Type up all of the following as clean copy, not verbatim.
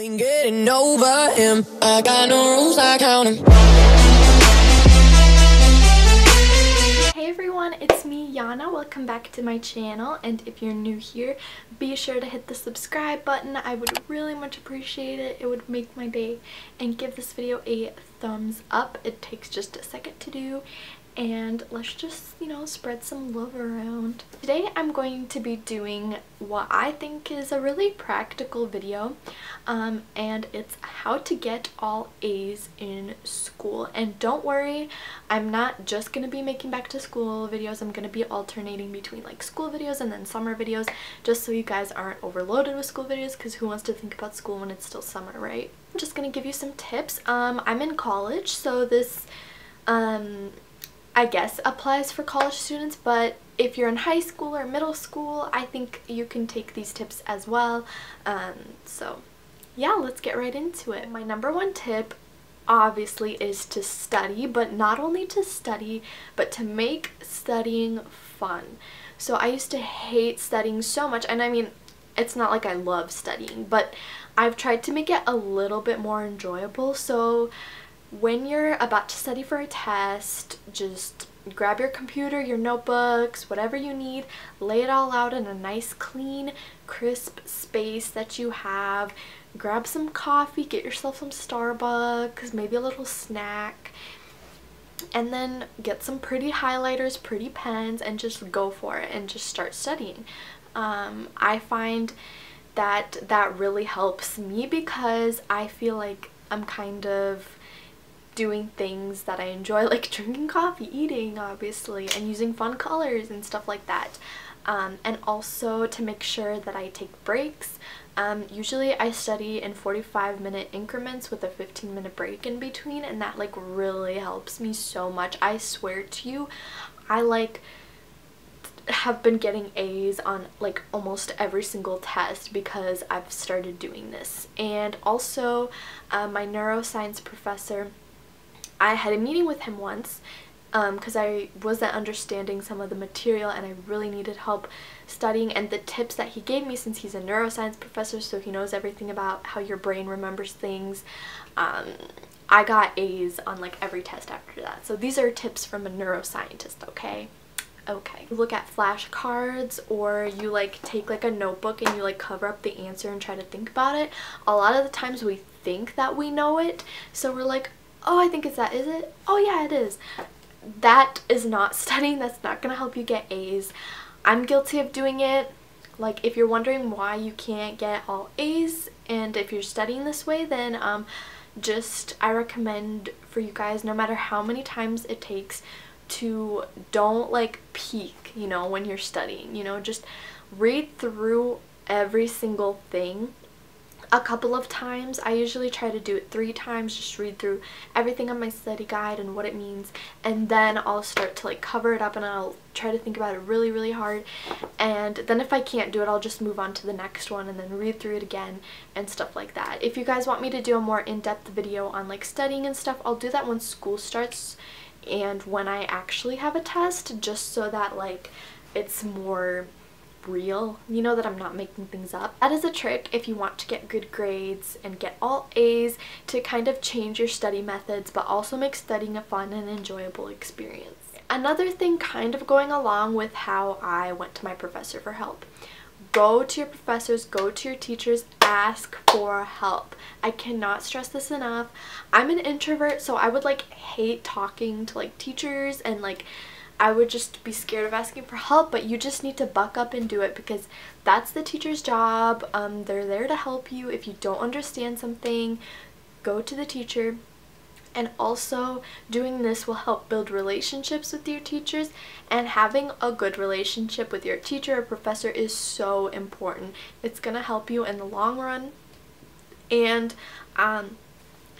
ain't getting over him. I got no rules, I count him. Hey everyone, it's me, Yana. Welcome back to my channel, and if you're new here, be sure to hit the subscribe button. I would really much appreciate it. It would make my day. And give this video a thumbs up. It takes just a second to do. And let's just, you know, spread some love around. Today I'm going to be doing what I think is a really practical video, and it's how to get all A's in school. And don't worry, I'm not just gonna be making back to school videos. I'm gonna be alternating between like school videos and then summer videos, just so you guys aren't overloaded with school videos, because who wants to think about school when it's still summer, right? I'm just gonna give you some tips. I'm in college, so this I guess applies for college students, but if you're in high school or middle school, I think you can take these tips as well. So yeah, let's get right into it. My number one tip obviously is to study, but not only to study, but to make studying fun. So I used to hate studying so much, and I mean, it's not like I love studying, but I've tried to make it a little bit more enjoyable. So when you're about to study for a test, just grab your computer, your notebooks, whatever you need, lay it all out in a nice, clean, crisp space that you have. Grab some coffee, get yourself some Starbucks, maybe a little snack, and then get some pretty highlighters, pretty pens, and just go for it and just start studying. I find that that really helps me, because I feel like I'm kind of doing things that I enjoy, like drinking coffee, eating obviously, and using fun colors and stuff like that. And also to make sure that I take breaks. Usually I study in 45-minute increments with a 15-minute break in between, and that like really helps me so much. I swear to you, I like have been getting A's on like almost every single test because I've started doing this. And also my neuroscience professor, I had a meeting with him once because I wasn't understanding some of the material and I really needed help studying, and the tips that he gave me, since he's a neuroscience professor, so he knows everything about how your brain remembers things, I got A's on like every test after that. So these are tips from a neuroscientist, okay? Okay. Look at flashcards, or you like take like a notebook and you like cover up the answer and try to think about it. A lot of the times we think that we know it, so we're like, oh, I think it's that, is it? Oh yeah, it is. That is not studying. That's not gonna help you get A's. I'm guilty of doing it. Like, if you're wondering why you can't get all A's, and if you're studying this way, then I recommend for you guys, no matter how many times it takes, to don't like peek, you know, when you're studying, you know, just read through every single thing a couple of times. I usually try to do it 3 times, just read through everything on my study guide and what it means, and then I'll start to like cover it up and I'll try to think about it really, really hard, and then if I can't do it, I'll just move on to the next one and then read through it again and stuff like that. If you guys want me to do a more in-depth video on like studying and stuff, I'll do that when school starts and when I actually have a test, just so that like it's more real, you know, that I'm not making things up. That is a trick if you want to get good grades and get all A's, to kind of change your study methods but also make studying a fun and enjoyable experience. Another thing, kind of going along with how I went to my professor for help, go to your professors, go to your teachers, ask for help. I cannot stress this enough. I'm an introvert, so I would like hate talking to like teachers, and like I would just be scared of asking for help, but you just need to buck up and do it, because that's the teacher's job. They're there to help you. If you don't understand something, go to the teacher. And also, doing this will help build relationships with your teachers, and having a good relationship with your teacher or professor is so important. It's gonna help you in the long run, and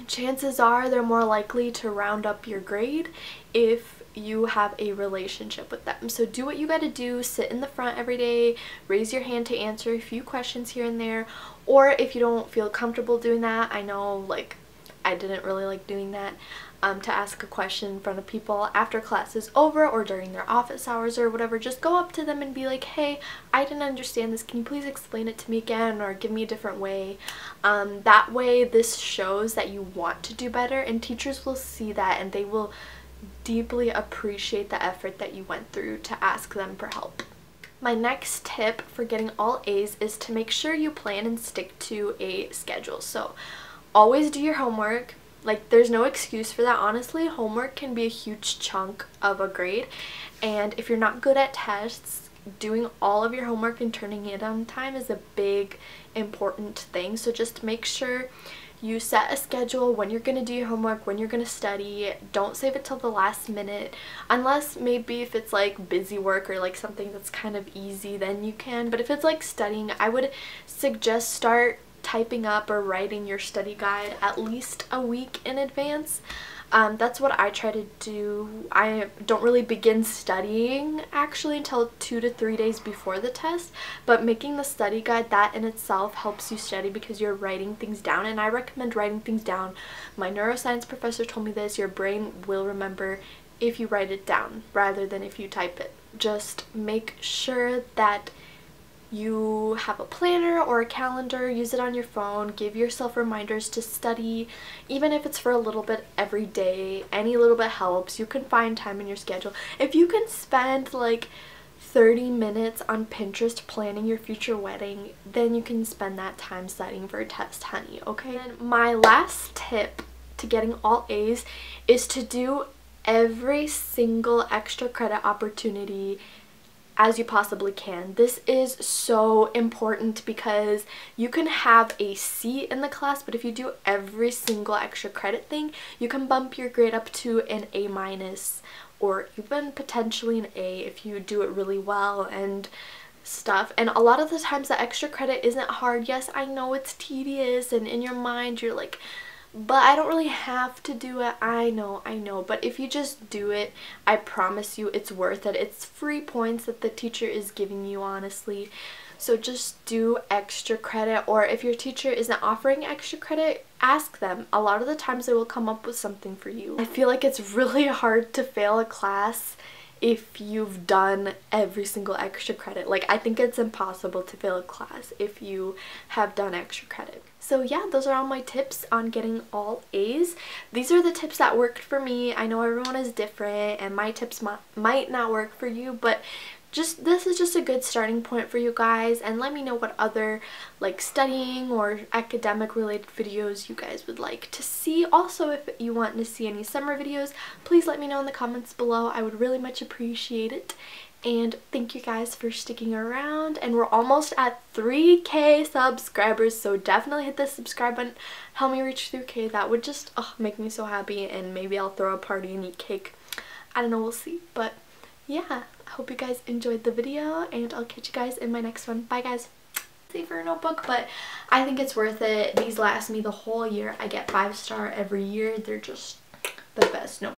chances are they're more likely to round up your grade if you have a relationship with them. So do what you gotta do. Sit in the front every day, raise your hand to answer a few questions here and there, or if you don't feel comfortable doing that, I know like I didn't really like doing that, to ask a question in front of people after class is over or during their office hours or whatever. Just go up to them and be like, hey, I didn't understand this, can you please explain it to me again or give me a different way? That way this shows that you want to do better, and teachers will see that and they will deeply appreciate the effort that you went through to ask them for help. My next tip for getting all A's is to make sure you plan and stick to a schedule. So always do your homework. Like, there's no excuse for that, honestly. Homework can be a huge chunk of a grade, and if you're not good at tests, doing all of your homework and turning it on time is a big important thing. So just make sure you set a schedule when you're going to do your homework, when you're going to study. Don't save it till the last minute, unless maybe if it's like busy work or like something that's kind of easy, then you can. But if it's like studying, I would suggest start typing up or writing your study guide at least a week in advance. That's what I try to do. I don't really begin studying actually until 2 to 3 days before the test, but making the study guide, that in itself helps you study because you're writing things down, and I recommend writing things down. My neuroscience professor told me this: your brain will remember if you write it down rather than if you type it. Just make sure that you have a planner or a calendar, use it on your phone, give yourself reminders to study, even if it's for a little bit every day. Any little bit helps. You can find time in your schedule. If you can spend like 30 minutes on Pinterest planning your future wedding, then you can spend that time studying for a test, honey, okay? And my last tip to getting all A's is to do every single extra credit opportunity as you possibly can. This is so important because you can have a C in the class, but if you do every single extra credit thing, you can bump your grade up to an A- or even potentially an A if you do it really well and stuff. And a lot of the times the extra credit isn't hard. Yes, I know it's tedious, and in your mind you're like, but I don't really have to do it. I know. But if you just do it, I promise you it's worth it. It's free points that the teacher is giving you, honestly. So just do extra credit, or if your teacher isn't offering extra credit, ask them. A lot of the times they will come up with something for you. I feel like it's really hard to fail a class if you've done every single extra credit. Like, I think it's impossible to fail a class if you have done extra credit. So yeah, those are all my tips on getting all A's. These are the tips that worked for me. I know everyone is different and my tips might not work for you, but this is just a good starting point for you guys. And let me know what other like studying or academic related videos you guys would like to see. Also, if you want to see any summer videos, please let me know in the comments below. I would really much appreciate it. And thank you guys for sticking around, and we're almost at 3K subscribers, so definitely hit the subscribe button. Help me reach 3K. That would just make me so happy, and maybe I'll throw a party and eat cake. I don't know, we'll see. But yeah, I hope you guys enjoyed the video, and I'll catch you guys in my next one. Bye guys. Save for a notebook, but I think it's worth it. These last me the whole year. I get 5-star every year. They're just the best. No.